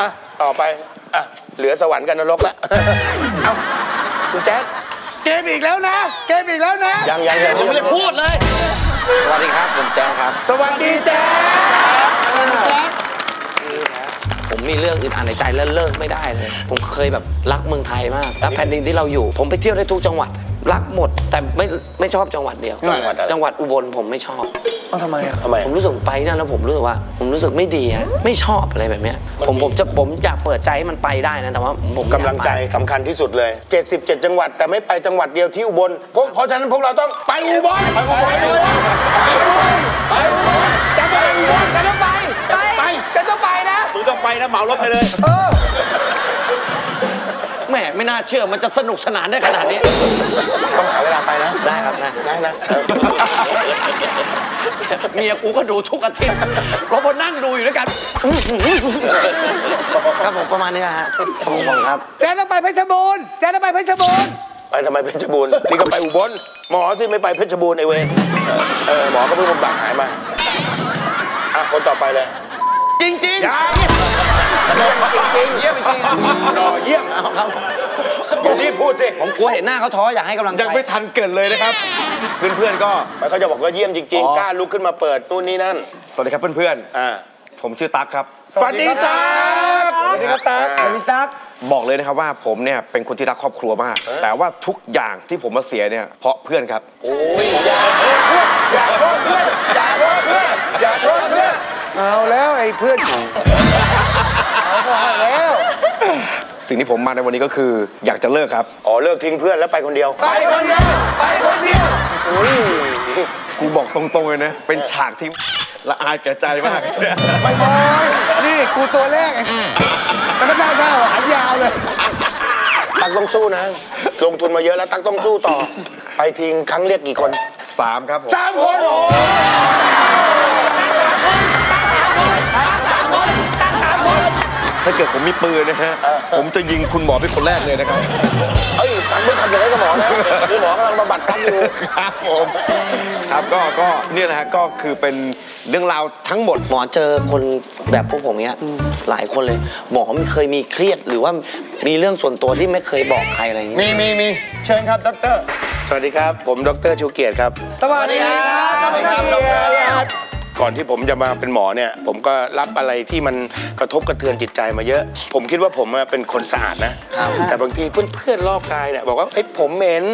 อ่ะต่อไปอ่ะเหลือสวรรค์กับนรกละเอาคุณแจ๊ดเกมอีกแล้วนะเกมอีกแล้วนะยังผมไม่ได้พูดเลยสวัสดีครับผมแจ๊ดครับสวัสดีแจ๊ดผมมีเรื่องอึดอัดในใจแล้วเลิกไม่ได้เลยผมเคยแบบรักเมืองไทยมากรักแผ่นดินที่เราอยู่ผมไปเที่ยวได้ทุกจังหวัดรักหมดแต่ไม่ชอบจังหวัดเดียวจังหวัดอุบลผมไม่ชอบทำไมอ่ะผมรู้สึกไปนั่นแล้วผมรู้สึกว่าผมรู้สึกไม่ดีฮะไม่ชอบอะไรแบบเนี้ยผมอยากเปิดใจให้มันไปได้นะแต่ว่าผมกำลังใจสำคัญที่สุดเลย77จังหวัดแต่ไม่ไปจังหวัดเดียวที่อุบลเพราะฉะนั้นพวกเราต้องไปอุบลจะไปอุบลจะต้องไปจะต้องไปนะต้องไปนะเหมารถไปเลยแหมไม่น่าเชื่อมันจะสนุกสนานได้ขนาดนี้ต้องหาเวลาไปนะได้ครับนะได้นะเมียกูก็ดูทุกอาทิตย์เราพอนั่งดูอยู่ด้วยกันครับผมประมาณนี้นะฮะผมครับแจ๊ดต้องไปเพชรบูรณ์แจ๊ดต้องไปเพชรบูรณ์ไปทำไมเพชรบูรณ์นี่ก็ไปอุบลหมอสิไม่ไปเพชรบูรณ์ไอเวรหมอก็เพิ่งบำบัดหายมาอ่ะคนต่อไปเลยจริงจริงเยี่ยมจริงรอเยี่ยมอย่ารีบพูดสิผมกลัวเห็นหน้าเขาท้ออยากให้กำลังใจยังไม่ทันเกิดเลยนะครับเพื่อนๆก็เขาจะบอกว่าเยี่ยมจริงๆกล้าลุกขึ้นมาเปิดนู่นนี่นั่นสวัสดีครับเพื่อนๆผมชื่อตั๊กครับสวัสดีตั๊กสวัสดีครับตั๊กสวัสดีตั๊กบอกเลยนะครับว่าผมเนี่ยเป็นคนที่รักครอบครัวมากแต่ว่าทุกอย่างที่ผมมาเสียเนี่ยเพราะเพื่อนครับโอ้ยอย่าโทษเพื่อนอย่าโทษเพื่อนอย่าโทษเพื่อนเอาแล้วไอ้เพื่อนเอาแล้วสิ่งที่ผมมาในวันนี้ก็คืออยากจะเลิกครับอ๋อเลิกทิ้งเพื่อนแล้วไปคนเดียวไปคนเดียวไปคนเดียวอุ้ยกูบอกตรงๆเลยนะเป็นฉากที่ละอายแก่ใจมากไม่บอยนี่กูตัวแรกมันก็ได้แค่หางยาวเลยตั๊กต้องสู้นะลงทุนมาเยอะแล้วตั๊กต้องสู้ต่อไปทิ้งครั้งเรียกกี่คน3ครับ3คนโอ้ถ้าเกิดผมมีปืนนะฮะผมจะยิงคุณหมอเป็นคนแรกเลยนะครับเอ้ยตั๊กไม่ทำอย่างไรกับหมอนะหมอกำลังบำบัดตั๊กอยู่ครับผมครับก็เนี่ยนะฮะก็คือเป็นเรื่องราวทั้งหมดหมอเจอคนแบบพวกผมเนี้ยหลายคนเลยหมอไม่เคยมีเครียดหรือว่ามีเรื่องส่วนตัวที่ไม่เคยบอกใครอะไรอย่างนี้มีเชิญครับดร.สวัสดีครับผมดร.ชูเกียรติครับสวัสดีครับดร.ก่อนที่ผมจะมาเป็นหมอเนี่ยผมก็รับอะไรที่มันกระทบกระเทือนจิตใจมาเยอะผมคิดว่าผมเป็นคนสะอาดนะแต่บางทีเพื่อนรอบกายเนี่ยบอกว่าไอ้ผมเหม็น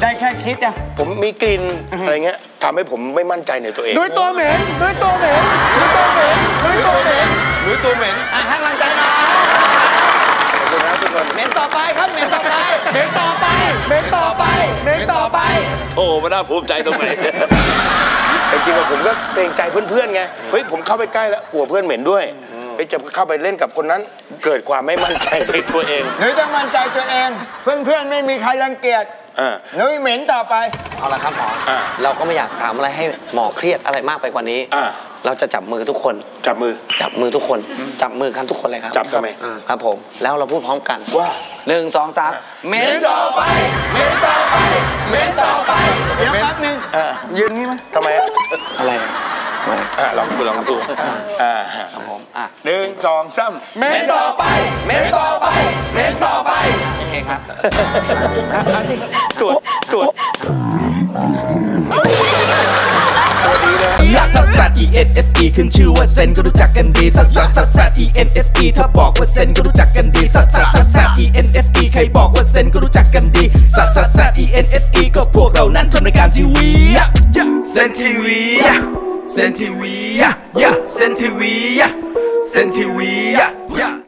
ได้แค่คิดอ่ะผมมีกลิ่นอะไรเงี้ยทำให้ผมไม่มั่นใจในตัวเองด้วยตัวเหม็นด้วยตัวเหม็นด้วยตัวเหม็นด้วยตัวเหม็นด้วยตัวเหม็นอ่ะให้กำลังใจนะขอบคุณครับทุกคนเหม็นต่อไปครับเหม็นต่อไปเหม็นต่อไปเหม็นต่อไปเหม็นต่อไปโอ้ไม่น่าภูมิใจตรงไหนจริงๆผมก็เกรงใจเพื่อนๆไงเฮ้ยผมเข้าไปใกล้แล้วกลัวเพื่อนเหม็นด้วยไปจะเข้าไปเล่นกับคนนั้นเกิดความไม่มั่นใจในตัวเองหรือต้องมั่นใจตัวเองเพื่อนๆไม่มีใครรังเกียจหนุ่ยเหม็นต่อไปเอาละครับหมอเราก็ไม่อยากถามอะไรให้หมอเครียดอะไรมากไปกว่านี้เราจะจับมือทุกคนจับมือทุกคนจับมือกันทุกคนเลยครับจับทำไมครับผมแล้วเราพูดพร้อมกันว่า1 2 3เหม็นต่อไปเหม็นต่อไปเหม็นต่อไปเดี๋ยวแป๊บนึงยืนนี่มั้ยทำไมอะไรลองดูครับผม1 2 3เหม็นต่อไปเหม็นต่อไปเหม็นต่อไปโอเคครับตรวจลักซักซัก ENSE ขึ้นชื่อว่าเซนก็รู้จักกันดีซักซักซักซัก ENSE ถ้าบอกว่าเซนก็รู้จักกันดีซักซักซักซัก ENSE ใครบอกว่าเซนก็รู้จักกันดีซักซักซัก ENSE ก็พวกเรานั้นทำรายการทีวีเซนทีวีเซนทีวีเซนทีวีเซนทีวี